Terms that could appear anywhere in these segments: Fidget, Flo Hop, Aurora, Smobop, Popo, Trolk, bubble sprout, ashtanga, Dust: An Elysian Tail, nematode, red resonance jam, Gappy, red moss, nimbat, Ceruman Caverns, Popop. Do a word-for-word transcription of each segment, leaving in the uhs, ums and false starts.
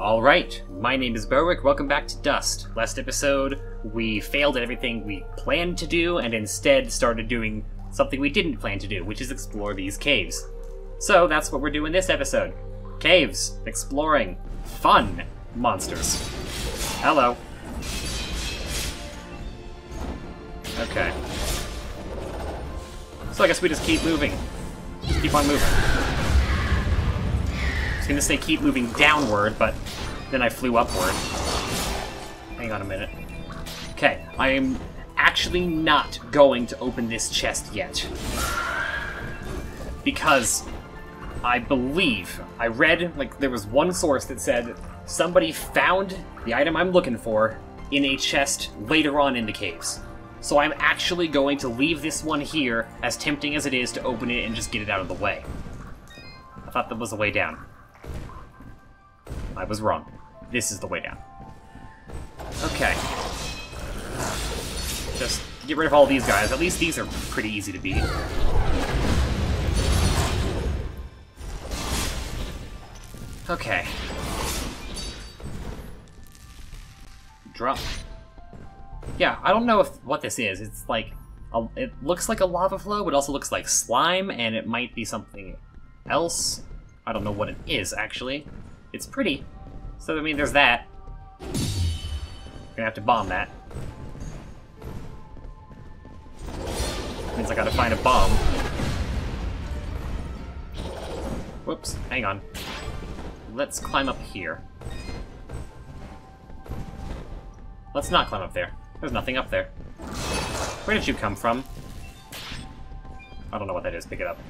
Alright, my name is Berwick, welcome back to Dust. Last episode, we failed at everything we planned to do, and instead started doing something we didn't plan to do, which is explore these caves. So that's what we're doing this episode. Caves, exploring, fun, monsters. Hello. Okay. So I guess we just keep moving. Just keep on moving. I was gonna say keep moving downward, but then I flew upward. Hang on a minute. Okay, I am actually not going to open this chest yet. Because I believe, I read, like, there was one source that said somebody found the item I'm looking for in a chest later on in the caves. So I'm actually going to leave this one here, as tempting as it is to open it and just get it out of the way. I thought that was the way down. I was wrong. This is the way down. Okay. Just get rid of all these guys. At least these are pretty easy to beat. Okay. Drop. Yeah, I don't know if what this is. It's like, a, it looks like a lava flow, but it also looks like slime, and it might be something else. I don't know what it is, actually. It's pretty. So, I mean, there's that. We're gonna have to bomb that. Means I gotta find a bomb. Whoops, hang on. Let's climb up here. Let's not climb up there. There's nothing up there. Where did you come from? I don't know what that is. Pick it up.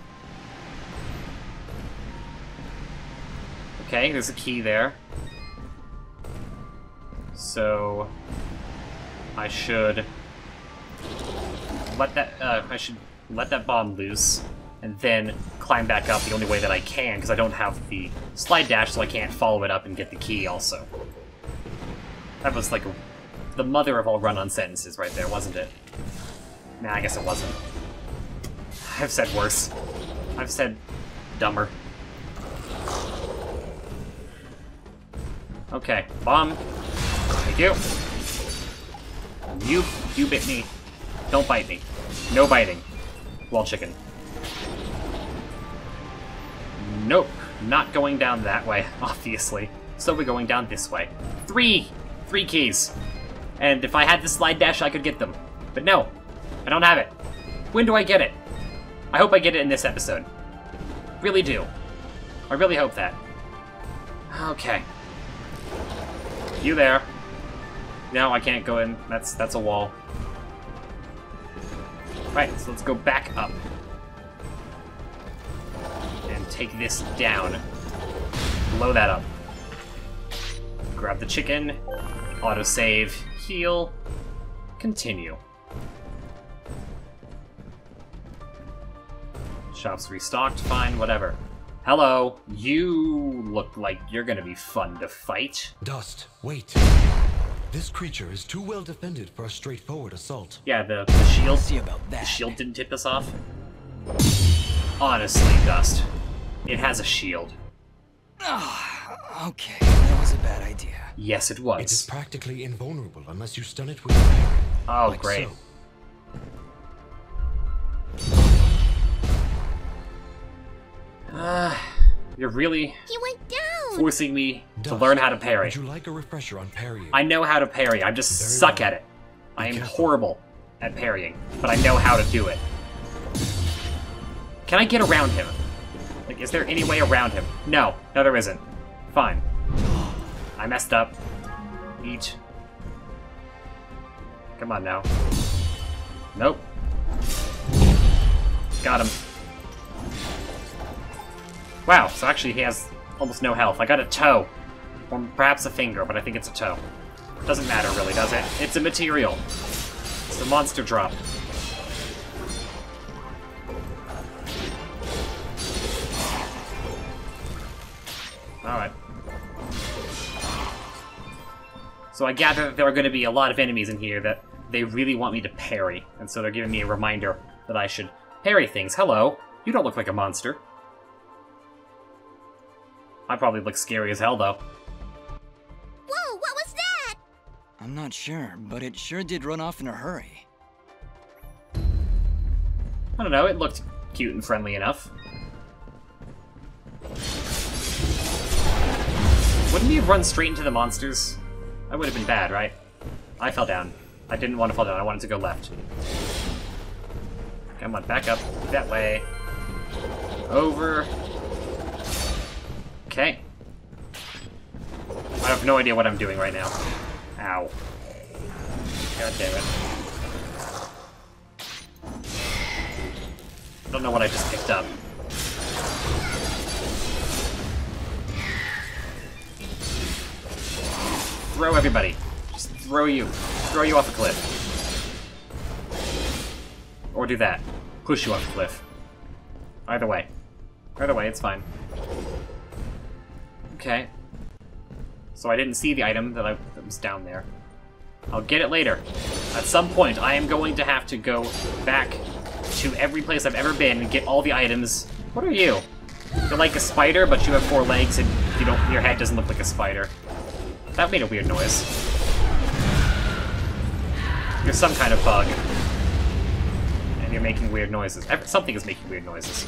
Okay, there's a key there. So I should let that. Uh, I should let that bomb loose, and then climb back up the only way that I can, because I don't have the slide dash, so I can't follow it up and get the key. Also, that was like a the mother of all run-on sentences right there, wasn't it? Nah, I guess it wasn't. I've said worse. I've said dumber. Okay, bomb. Thank you. You, you bit me. Don't bite me. No biting. Wall chicken. Nope. Not going down that way, obviously. So we're going down this way. Three! Three keys. And if I had the slide dash, I could get them. But no, I don't have it. When do I get it? I hope I get it in this episode. Really do. I really hope that. Okay. You there. No, I can't go in. That's that's a wall. Right, so let's go back up. And take this down. Blow that up. Grab the chicken. Autosave. Heal. Continue. Shops restocked. Fine, whatever. Hello. You look like you're gonna be fun to fight. Dust, wait. This creature is too well defended for a straightforward assault. Yeah, the, the shield. See about that. The shield didn't tip us off. Honestly, Dust. It has a shield. Ah, okay. That was a bad idea. Yes, it was. It is practically invulnerable unless you stun it with fire. Oh, like great. So. Uh, you're really you went down. Forcing me Dust, to learn how to parry. Would you like a refresher on parrying? I know how to parry. I just Very suck well. at it. Be I am careful. horrible at parrying, but I know how to do it. Can I get around him? Like, is there any way around him? No. No, there isn't. Fine. I messed up. Eat. Come on now. Nope. Got him. Wow, so actually he has almost no health. I got a toe. Or perhaps a finger, but I think it's a toe. Doesn't matter really, does it? It's a material. It's a monster drop. Alright. So I gather that there are going to be a lot of enemies in here that they really want me to parry, and so they're giving me a reminder that I should parry things. Hello, you don't look like a monster. I probably look scary as hell, though. I'm not sure, but it sure did run off in a hurry. I don't know, it looked cute and friendly enough. Wouldn't we have run straight into the monsters? That would have been bad, right? I fell down. I didn't want to fall down, I wanted to go left. Come on, back up. That way. Over. Okay. I have no idea what I'm doing right now. Ow. God damn it. I don't know what I just picked up. Throw everybody. Just throw you. Throw you off a cliff. Or do that. Push you off a cliff. Either way. Either way, it's fine. Okay. So I didn't see the item that, I, that was down there. I'll get it later. At some point, I am going to have to go back to every place I've ever been and get all the items. What are you? You're like a spider, but you have four legs and you don't, your head doesn't look like a spider. That made a weird noise. You're some kind of bug. And you're making weird noises. Something is making weird noises.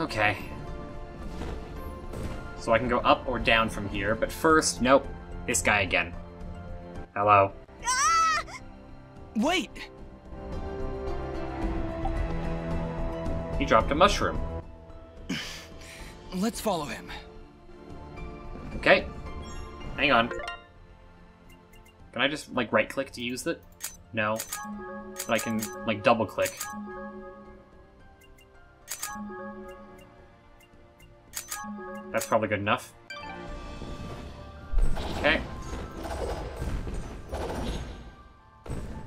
Okay. So I can go up or down from here, but first, nope. This guy again. Hello. Wait! He dropped a mushroom. Let's follow him. Okay. Hang on. Can I just, like, right-click to use it? No. But I can, like, double-click. That's probably good enough. Okay.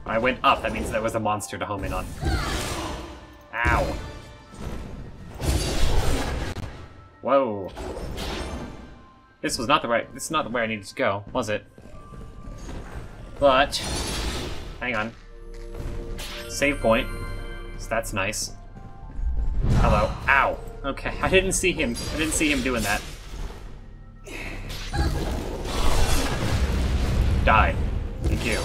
I went up, that means there was a monster to home in on. Ow. Whoa. This was not the right, this is not where I needed to go, was it? But, hang on. Save point, so that's nice. Hello, ow. Okay, I didn't see him, I didn't see him doing that. Die. Thank you.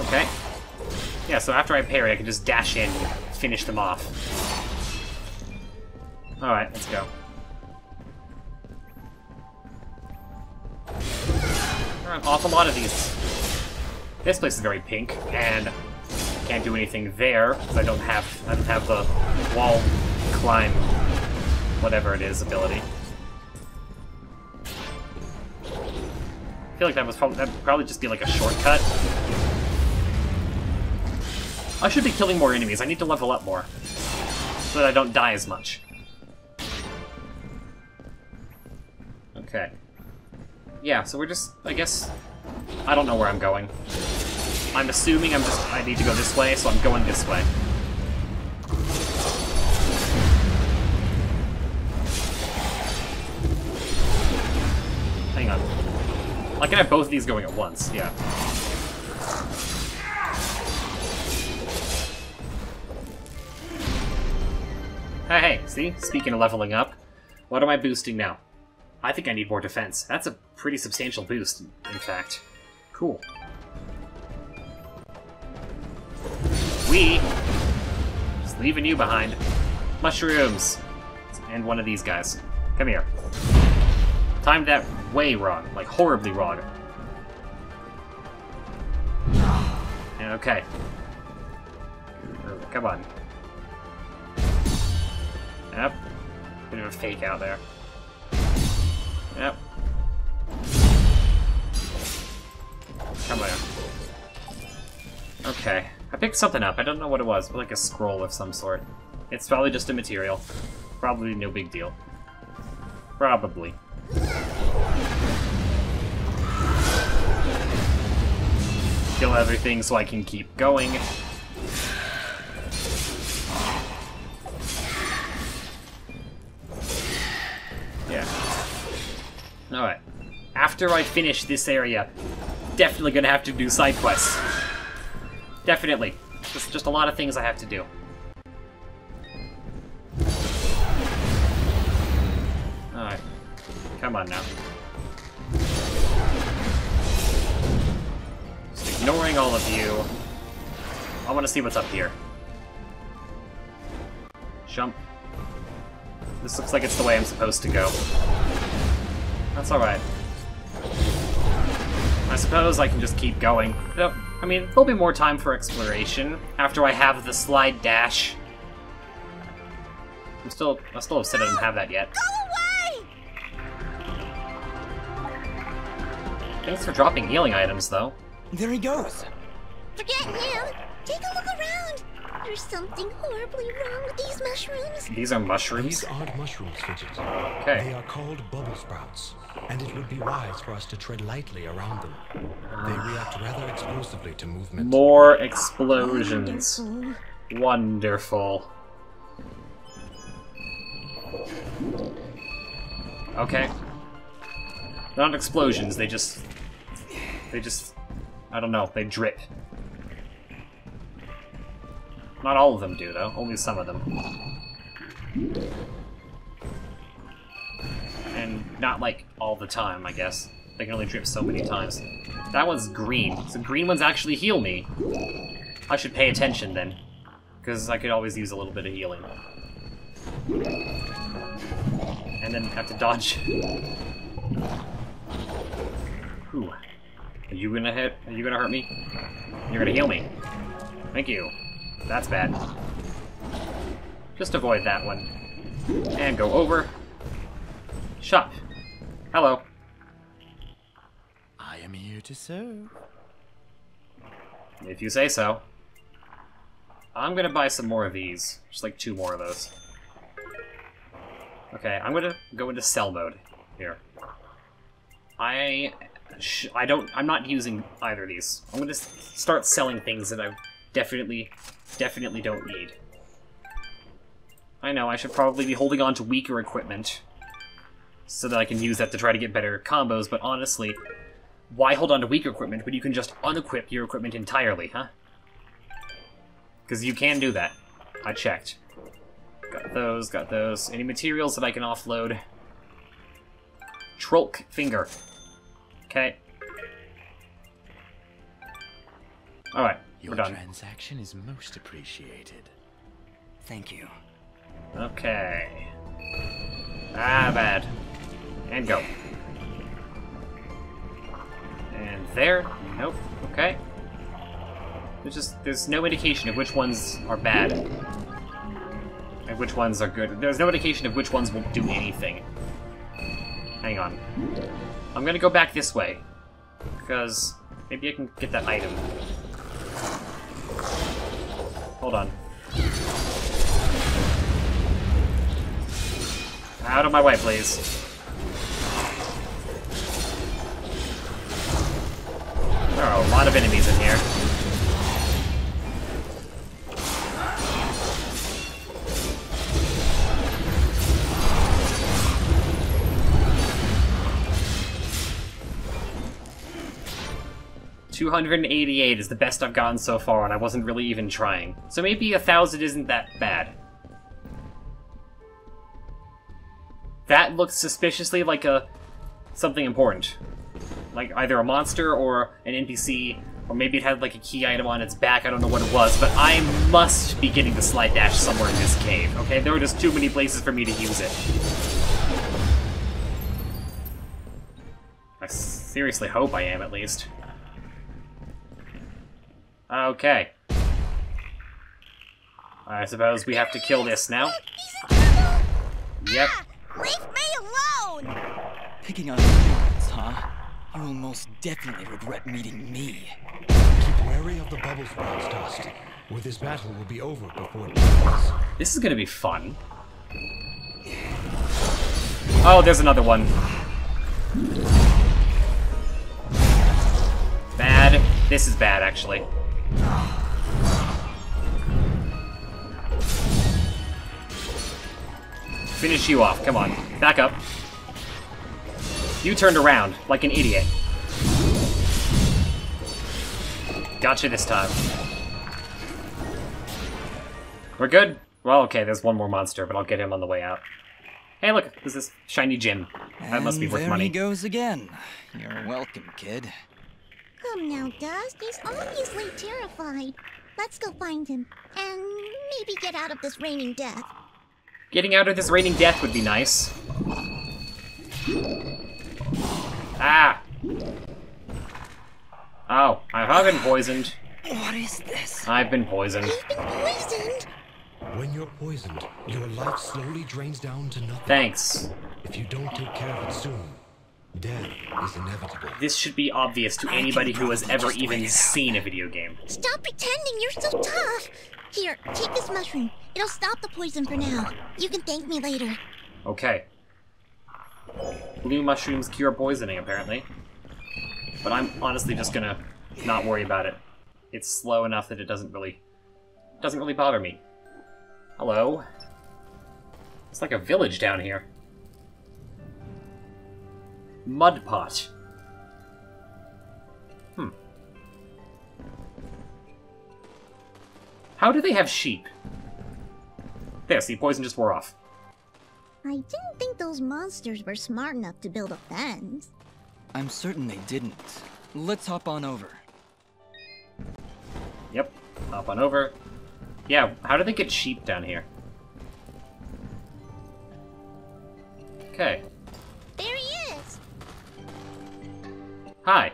Okay. Yeah, so after I parry, I can just dash in and finish them off. Alright, let's go. There are an awful lot of these. This place is very pink, and I can't do anything there, because I don't have I don't have the wall climb whatever it is ability. I feel like that was probably that would probably just be like a shortcut. I should be killing more enemies. I need to level up more so that I don't die as much. Okay. Yeah, so we're just, I guess, I don't know where I'm going. I'm assuming I'm just, I need to go this way, so I'm going this way. Hang on. I can have both of these going at once, yeah. Hey, hey, see? Speaking of leveling up, what am I boosting now? I think I need more defense. That's a pretty substantial boost, in fact. Cool. We just leaving you behind. Mushrooms! And one of these guys. Come here. Timed that way wrong. Like, horribly wrong. Okay. Come on. Yep. Bit of a fake out there. Yep. Come on. Okay. I picked something up. I don't know what it was, but like a scroll of some sort. It's probably just a material. Probably no big deal. Probably. Kill everything so I can keep going. Alright. After I finish this area, definitely gonna have to do side quests. Definitely. Just, just a lot of things I have to do. Come on now. Just ignoring all of you. I want to see what's up here. Jump. This looks like it's the way I'm supposed to go. That's alright. I suppose I can just keep going. Yep. I mean, there'll be more time for exploration after I have the slide dash. I'm still, I'm still upset I didn't have that yet. Go away! Thanks for dropping healing items, though. There he goes. Forget him. Take a look around. There's something horribly wrong with these mushrooms. These are mushrooms? These aren't mushrooms, Fidget. Okay. They are called bubble sprouts, and it would be wise for us to tread lightly around them. They react rather explosively to movement. More explosions. Wonderful. Wonderful. Okay. Not explosions, they just... They just... I don't know, they drip. Not all of them do, though. Only some of them. And not, like, all the time, I guess. They can only drip so many times. That one's green. So green ones actually heal me. I should pay attention, then. Because I could always use a little bit of healing. And then have to dodge. Ooh. Are you gonna hit? Are you gonna hurt me? You're gonna heal me. Thank you. That's bad. Just avoid that one. And go over. Shop. Hello. I am here to serve. If you say so. I'm gonna buy some more of these. Just like two more of those. Okay, I'm gonna go into sell mode here. I... Sh I don't... I'm not using either of these. I'm gonna start selling things that I've definitely... Definitely don't need. I know, I should probably be holding on to weaker equipment so that I can use that to try to get better combos, but honestly, why hold on to weaker equipment when you can just unequip your equipment entirely, huh? Because you can do that. I checked. Got those, got those. Any materials that I can offload? Trolk finger. Okay. Alright. Your transaction is most appreciated. Thank you. Okay. Ah, bad. And go. And there. Nope. Okay. There's just there's no indication of which ones are bad and which ones are good. There's no indication of which ones will do anything. Hang on. I'm gonna go back this way because maybe I can get that item. Hold on. Out of my way, please. There are a lot of enemies in here. two hundred eighty-eight is the best I've gotten so far, and I wasn't really even trying. So maybe a thousand isn't that bad. That looks suspiciously like a... something important. Like either a monster or an N P C, or maybe it had like a key item on its back, I don't know what it was, but I must be getting the slide dash somewhere in this cave, okay? There were just too many places for me to use it. I seriously hope I am, at least. Okay. I suppose we have to kill this now. Yep. Ah, leave me alone! Picking on humans, huh? You will most definitely regret meeting me. Keep wary of the bubble sprouts, Dust. Or this battle will be over before it ends. This is gonna be fun. Oh, there's another one. Bad. This is bad, actually. Finish you off, come on. Back up. You turned around like an idiot. Gotcha this time. We're good? Well, okay, there's one more monster, but I'll get him on the way out. Hey, look, there's this shiny gem. That and must be worth there money. He goes again. You're welcome, kid. Come now, Dust. He's obviously terrified. Let's go find him and maybe get out of this raining death. Getting out of this raining death would be nice. Ah! Oh, I have been poisoned. What is this? I've been poisoned. You've been poisoned? When you're poisoned, your life slowly drains down to nothing. Thanks. If you don't take care of it soon, death is inevitable. This should be obvious to anybody who has ever even seen a video game. Stop pretending you're so tough. Here, take this mushroom. It'll stop the poison for now. You can thank me later. Okay. Blue mushrooms cure poisoning, apparently. But I'm honestly just gonna not worry about it. It's slow enough that it doesn't really doesn't really bother me. Hello. It's like a village down here. Mud pot. Hmm. How do they have sheep? There, see, poison just wore off. I didn't think those monsters were smart enough to build a fence. I'm certain they didn't. Let's hop on over. Yep, hop on over. Yeah, how do they get sheep down here? Okay. There he is! Hi.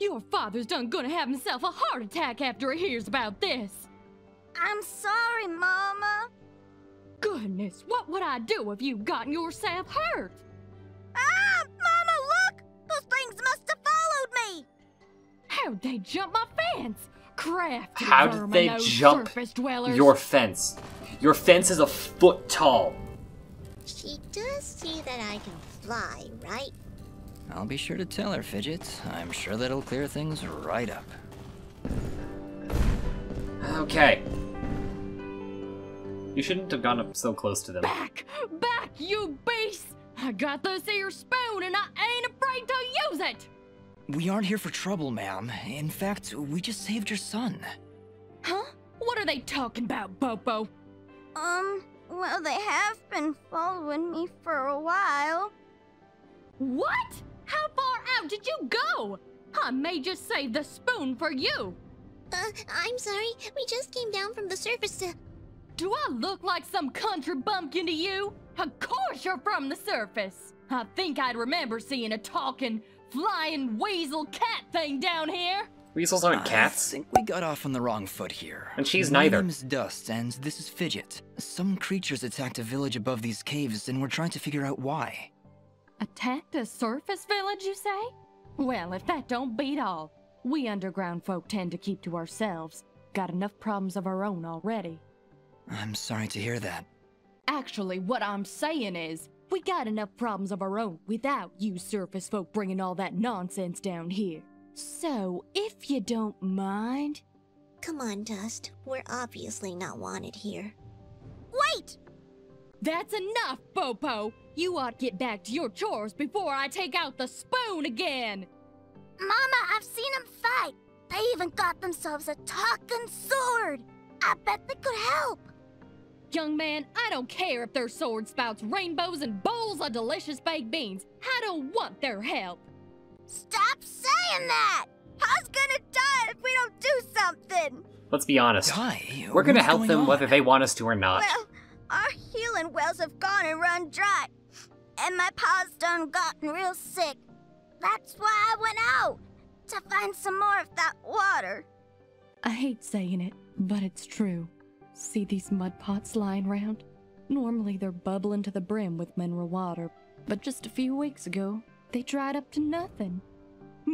Your father's done gonna have himself a heart attack after he hears about this. I'm sorry, Mama. Goodness, what would I do if you gotten yourself hurt? Ah, Mama, look! Those things must have followed me! How'd they jump my fence? Crafty How did they jump your fence? Your fence is a foot tall. She does see that I can fly, right? I'll be sure to tell her, Fidget. I'm sure that'll clear things right up. Okay. You shouldn't have gone up so close to them. Back! Back, you beast! I got this here spoon and I ain't afraid to use it! We aren't here for trouble, ma'am. In fact, we just saved your son. Huh? What are they talking about, Popo? Um, well, they have been following me for a while. What? How far out did you go? I may just save the spoon for you. Uh, I'm sorry. We just came down from the surface to... Do I look like some country bumpkin to you? Of course you're from the surface. I think I'd remember seeing a talking, flying weasel cat thing down here. Weasels aren't cats. I think we got off on the wrong foot here. And she's neither. My name is Dust, and this is Fidget. Some creatures attacked a village above these caves, and we're trying to figure out why. Attacked a surface village, you say? Well, if that don't beat all. We underground folk tend to keep to ourselves. Got enough problems of our own already. I'm sorry to hear that. Actually, what I'm saying is, we got enough problems of our own without you surface folk bringing all that nonsense down here. So, if you don't mind... Come on, Dust. We're obviously not wanted here. Wait! That's enough, Popo! You ought to get back to your chores before I take out the spoon again! Mama, I've seen them fight! They even got themselves a talking sword! I bet they could help! Young man, I don't care if their sword spouts rainbows and bowls of delicious baked beans. I don't want their help. Stop saying that! Pa's gonna die if we don't do something! Let's be honest. Die? We're gonna What's help them on? whether they want us to or not. Well, our healing wells have gone and run dry. And my pa's done gotten real sick. That's why I went out. To find some more of that water. I hate saying it, but it's true. See these mud pots lying around? Normally they're bubbling to the brim with mineral water, but just a few weeks ago, they dried up to nothing.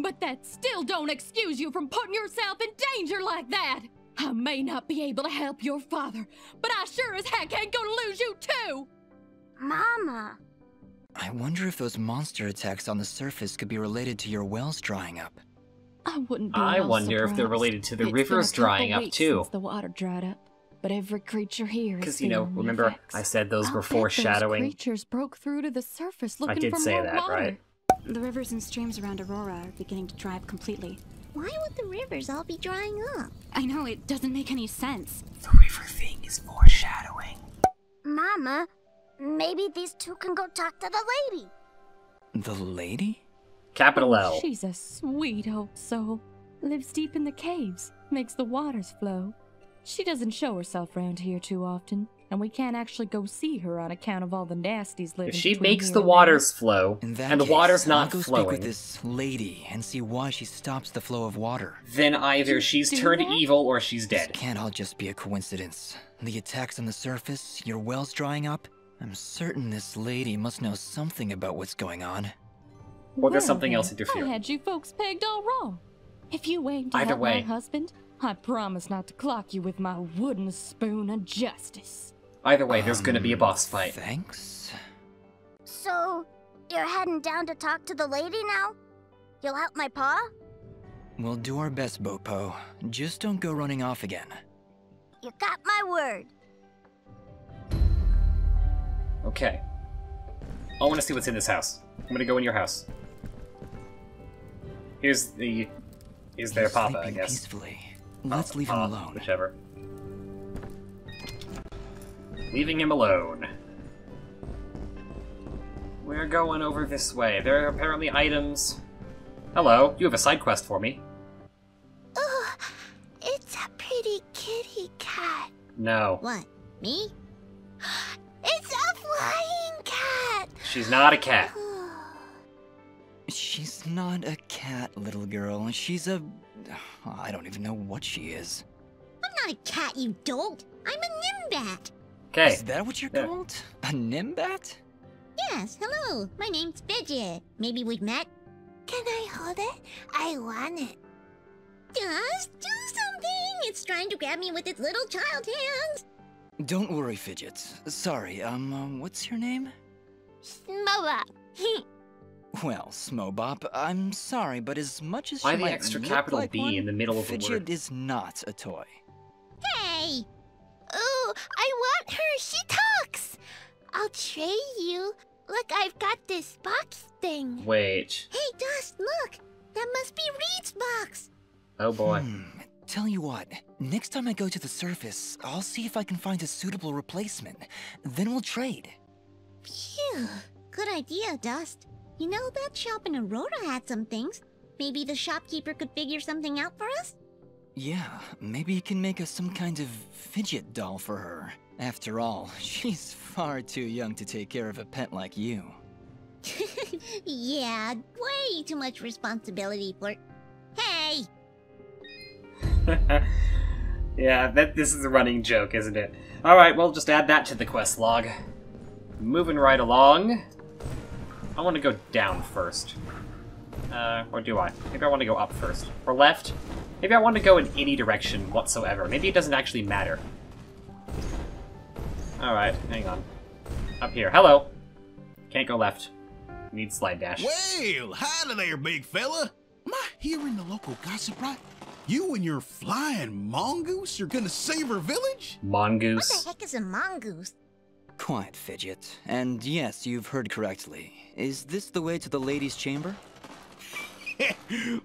But that still don't excuse you from putting yourself in danger like that! I may not be able to help your father, but I sure as heck ain't gonna lose you too! Mama! I wonder if those monster attacks on the surface could be related to your wells drying up. I wouldn't be I wonder surprised. if they're related to the it's rivers drying up too. Since the water dried up. But every creature here is Because, you know, remember, effects. I said those were I'll foreshadowing. Those creatures broke through to the surface looking I did for say more that, water. right? The rivers and streams around Aurora are beginning to dry up completely. Why would the rivers all be drying up? I know, it doesn't make any sense. The river thing is foreshadowing. Mama, Maybe these two can go talk to the lady. The lady? Capital L. She's a sweet old soul. Lives deep in the caves. Makes the waters flow. She doesn't show herself round here too often. And we can't actually go see her on account of all the nasties living. If she makes the waters flow, and the water's not flowing, speak with this lady and see why she stops the flow of water. Then either she's turned evil or she's dead. This can't all just be a coincidence. The attacks on the surface, your well's drying up. I'm certain this lady must know something about what's going on. Or there's something else interfering. I had you folks pegged all wrong. If you aimed at my husband, I promise not to clock you with my wooden spoon of justice. Either way, there's um, gonna be a boss fight. Thanks. So, you're heading down to talk to the lady now? You'll help my pa? We'll do our best, Popo. Just don't go running off again. You got my word. Okay. I want to see what's in this house. I'm gonna go in your house. Here's the... Here's their papa, I guess. Peacefully. Let's leave him alone. Whichever. Leaving him alone. We're going over this way. There are apparently items. Hello, you have a side quest for me. Oh, it's a pretty kitty cat. No. What? Me? It's a flying cat. She's not a cat. She's not a cat, little girl. She's a... I don't even know what she is. I'm not a cat, you dolt. I'm a nimbat. Okay. Is that what you're yeah. called? A nimbat? Yes, hello. My name's Fidget. Maybe we've met? Can I hold it? I want it. Just do something. It's trying to grab me with its little child hands. Don't worry, Fidget. Sorry, um, um what's your name? Smobop. Well, Smobop, I'm sorry, but as much as Why she might extra capital like B one, in the middle of Fidget the word? Fidget is not a toy. Hey! Oh, I want her. She talks. I'll trade you. Look, I've got this box thing. Wait. Hey, Dust, look. That must be Reed's box. Oh, boy. Hmm. Tell you what. Next time I go to the surface, I'll see if I can find a suitable replacement. Then we'll trade. Phew. Good idea, Dust. You know, that shop in Aurora had some things. Maybe the shopkeeper could figure something out for us? Yeah, maybe you can make us some kind of fidget doll for her. After all, she's far too young to take care of a pet like you. Yeah, way too much responsibility for... Hey! Yeah, that this is a running joke, isn't it? Alright, well, just add that to the quest log. Moving right along. I want to go down first. Uh, or do I? Maybe I want to go up first. Or left? Maybe I want to go in any direction whatsoever. Maybe it doesn't actually matter. Alright, hang on. Up here. Hello! Can't go left. Need slide dash. Well, hi there, big fella! Am I hearing the local gossip right? You and your flying mongoose are gonna save our village? Mongoose? What the heck is a mongoose? Quiet, Fidget. And yes, you've heard correctly. Is this the way to the lady's chamber?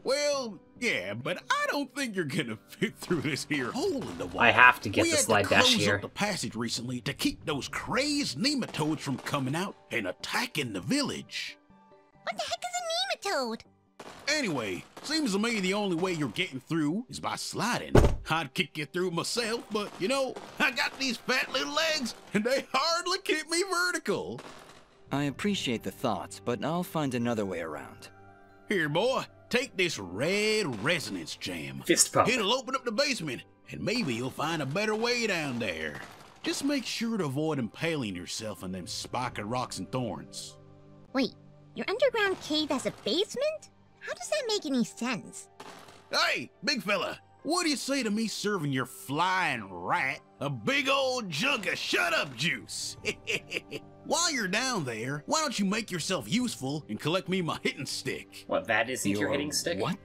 Well, yeah, but I don't think you're gonna fit through this here hole in the wall. I have to get we the slide dash here. We had to close up the passage recently to keep those crazed nematodes from coming out and attacking the village. What the heck is a nematode? Anyway, seems to me the only way you're getting through is by sliding. I'd kick you through myself, but you know, I got these fat little legs, and they hardly keep me vertical. I appreciate the thoughts, but I'll find another way around. Here, boy, take this red resonance jam. Fist pump. It'll open up the basement, and maybe you'll find a better way down there. Just make sure to avoid impaling yourself on them spiky rocks and thorns. Wait, your underground cave has a basement? How does that make any sense? Hey, big fella, what do you say to me serving your flying rat a big old jug of shut-up juice? While you're down there, why don't you make yourself useful and collect me my hitting stick? What, that isn't your, your hitting stick? What?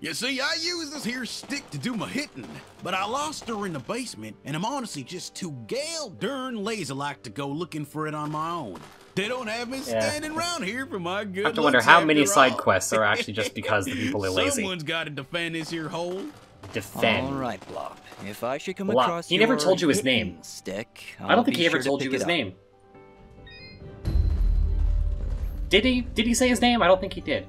You see, I use this here stick to do my hitting, but I lost her in the basement, and I'm honestly just too gale darn lazy-like to go looking for it on my own. They don't have me standing yeah. around here for my good I have to wonder how many all. side quests are actually just because the people are lazy. Someone's got to defend this here hole. Defend. All right, Blop. If I should come Blop. across he never told you his name. Stick, I don't think he ever sure told to you his up. name. Did he? Did he say his name? I don't think he did.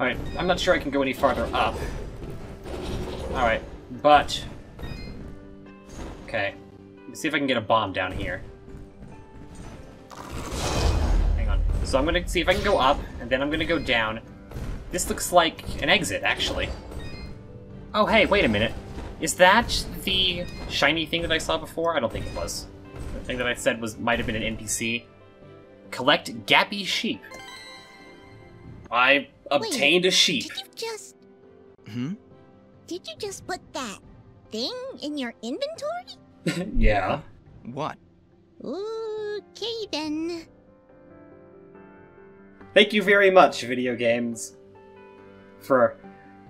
Alright, I'm not sure I can go any farther up. Alright, but... okay. Let's see if I can get a bomb down here. Hang on. So I'm gonna see if I can go up, and then I'm gonna go down. This looks like an exit, actually. Oh, hey, wait a minute. Is that the shiny thing that I saw before? I don't think it was. The thing that I said was might have been an N P C. Collect Gappy sheep. I obtained wait, a sheep. Did you just... Hmm? Did you just put that thing in your inventory? Yeah. What? Okay, then. Thank you very much, video games, for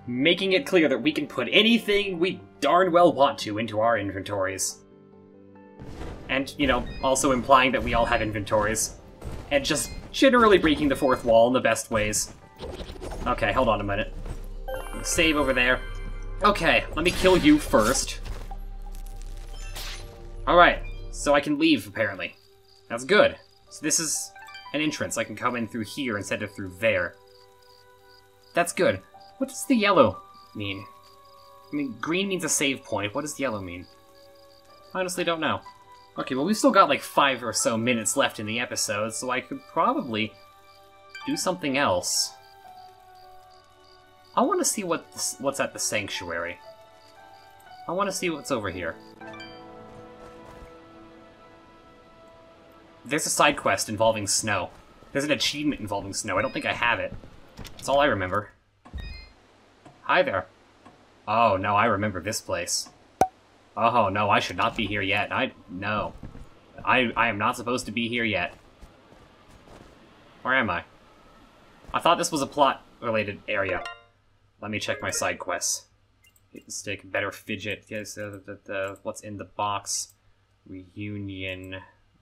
making it clear that we can put anything we darn well want to into our inventories. And, you know, also implying that we all have inventories. And just generally breaking the fourth wall in the best ways. Okay, hold on a minute. Save over there. Okay, let me kill you first. Alright, so I can leave, apparently. That's good. So this is an entrance. I can come in through here instead of through there. That's good. What does the yellow mean? I mean, green means a save point. What does the yellow mean? I honestly don't know. Okay, well, we've still got like five or so minutes left in the episode, so I could probably do something else. I want to see what's, what's at the sanctuary. I want to see what's over here. There's a side quest involving snow. There's an achievement involving snow. I don't think I have it. That's all I remember. Hi there. Oh, no, I remember this place. Oh, no, I should not be here yet. I... no. I, I am not supposed to be here yet. Where am I? I thought this was a plot-related area. Let me check my side quests. Hit the stick, better fidget. Yes, uh, the, the, what's in the box? Reunion.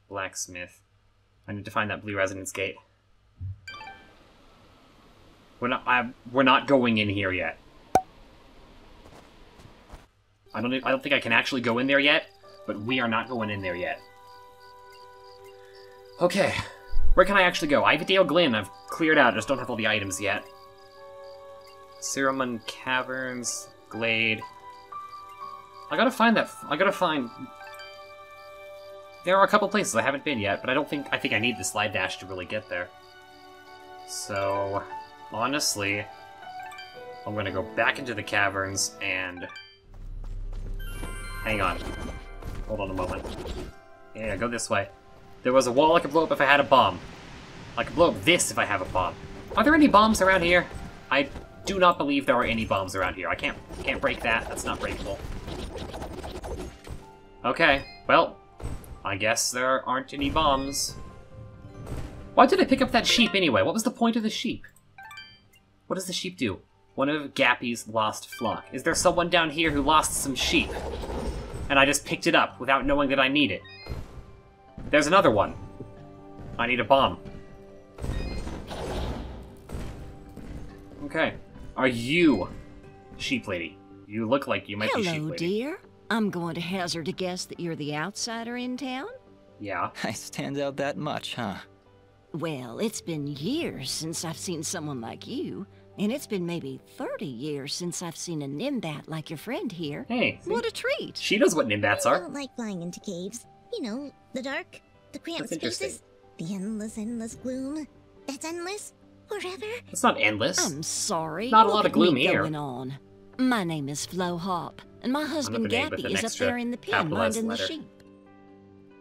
Blacksmith. I need to find that blue resonance gate. We're not, I, we're not going in here yet. I don't, I don't think I can actually go in there yet, but we are not going in there yet. Okay, where can I actually go? Ivydale Glen, I've cleared out, I just don't have all the items yet. Ceruman Caverns, Glade. I gotta find that, I gotta find... there are a couple places I haven't been yet, but I don't think, I think I need the slide dash to really get there. So, honestly, I'm gonna go back into the caverns and... hang on. Hold on a moment. Yeah, go this way. There was a wall I could blow up if I had a bomb. I could blow up this if I have a bomb. Are there any bombs around here? I do not believe there are any bombs around here. I can't can't break that. That's not breakable. Okay. Well, I guess there aren't any bombs. Why did I pick up that sheep anyway? What was the point of the sheep? What does the sheep do? One of Gappy's lost flock. Is there someone down here who lost some sheep? And I just picked it up without knowing that I need it. There's another one. I need a bomb. Okay. Are you sheep lady? You look like you might Hello, be sheep lady. Hello, dear. I'm going to hazard a guess that you're the outsider in town? Yeah. I stand out that much, huh? Well, it's been years since I've seen someone like you. And it's been maybe thirty years since I've seen a nimbat like your friend here. Hey. What a treat. She knows what nimbats are. I don't like flying into caves. You know, the dark, the cramped spaces, the endless, endless gloom. That's endless forever. It's not endless. I'm sorry. Not a lot of gloom here. Going on. My name is Flo Hop, and my husband Gappy is up there in the pen minding the sheep.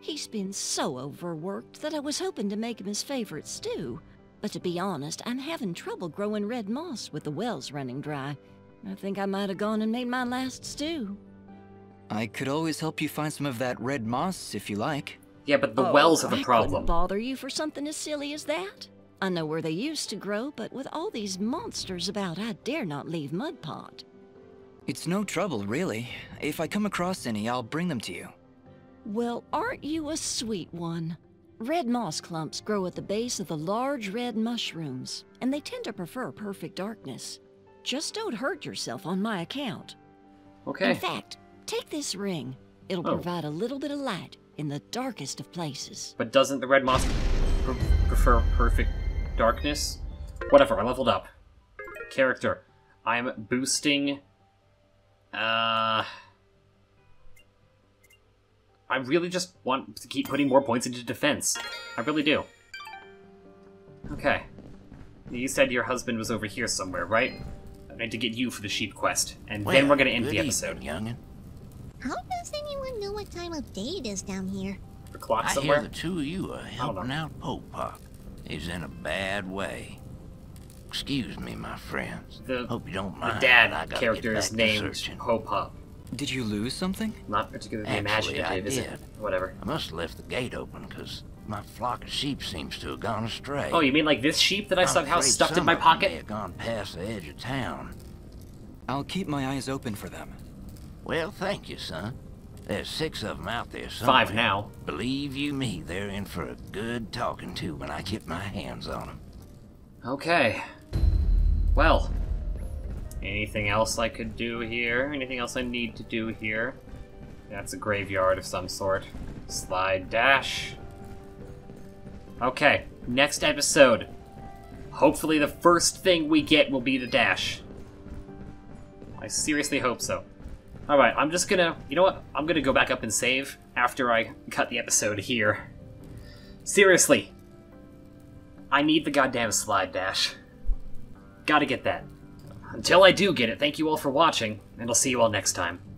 He's been so overworked that I was hoping to make him his favorite stew. But to be honest, I'm having trouble growing red moss with the wells running dry. I think I might have gone and made my last stew. I could always help you find some of that red moss if you like. Yeah, but the oh, wells are the I problem. Wouldn't bother you for something as silly as that? I know where they used to grow, but with all these monsters about, I dare not leave Mud Pot. It's no trouble, really. If I come across any, I'll bring them to you. Well, aren't you a sweet one? Red moss clumps grow at the base of the large red mushrooms, and they tend to prefer perfect darkness. Just don't hurt yourself on my account. Okay. In fact, take this ring. It'll oh. provide a little bit of light in the darkest of places. But doesn't the red moss pr prefer perfect darkness. Whatever, I leveled up. Character. I'm boosting... Uh... I really just want to keep putting more points into defense. I really do. Okay. You said your husband was over here somewhere, right? I need to get you for the sheep quest, and well, then we're gonna end the episode. Youngin. How does anyone know what time of day it is down here? The clock somewhere? I hear the two of you are helping out Popop. He's in a bad way. Excuse me, my friends. The, Hope you don't mind. The dad character is named Popop. Did you lose something? Not particularly Actually, imaginative, I is did. it? Whatever. I must have left the gate open, because my flock of sheep seems to have gone astray. Oh, you mean like this sheep that I I'm somehow stuffed in my pocket? They have gone past the edge of town. I'll keep my eyes open for them. Well, thank you, son. There's six of them out there somewhere. Five now. Believe you me, they're in for a good talking to when I get my hands on them. Okay. Well. Anything else I could do here? Anything else I need to do here? That's a graveyard of some sort. Slide dash. Okay, next episode. Hopefully the first thing we get will be the dash. I seriously hope so. Alright, I'm just gonna... You know what? I'm gonna go back up and save after I cut the episode here. Seriously. I need the goddamn slide dash. Gotta get that. Until I do get it, thank you all for watching, and I'll see you all next time.